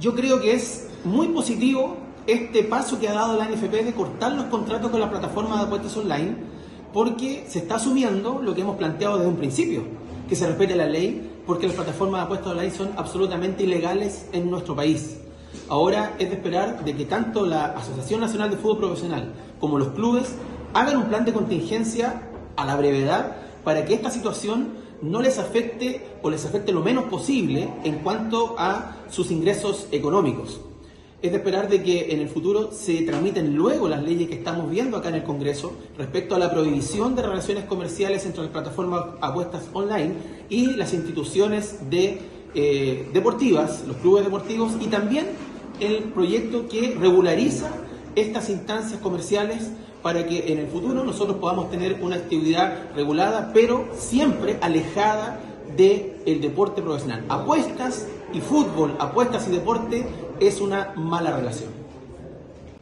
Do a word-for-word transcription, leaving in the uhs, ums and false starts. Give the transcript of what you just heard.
yo creo que es muy positivo este paso que ha dado la A N F P de cortar los contratos con las plataformas de apuestas online, porque se está asumiendo lo que hemos planteado desde un principio, que se respete la ley, porque las plataformas de apuestas online son absolutamente ilegales en nuestro país. Ahora es de esperar de que tanto la Asociación Nacional de Fútbol Profesional como los clubes hagan un plan de contingencia a la brevedad para que esta situación no les afecte o les afecte lo menos posible en cuanto a sus ingresos económicos. Es de esperar de que en el futuro se tramiten luego las leyes que estamos viendo acá en el Congreso respecto a la prohibición de relaciones comerciales entre las plataformas apuestas online y las instituciones de, eh, deportivas, los clubes deportivos, y también el proyecto que regulariza estas instancias comerciales para que en el futuro nosotros podamos tener una actividad regulada, pero siempre alejada del deporte profesional. Apuestas y fútbol, apuestas y deporte es una mala relación.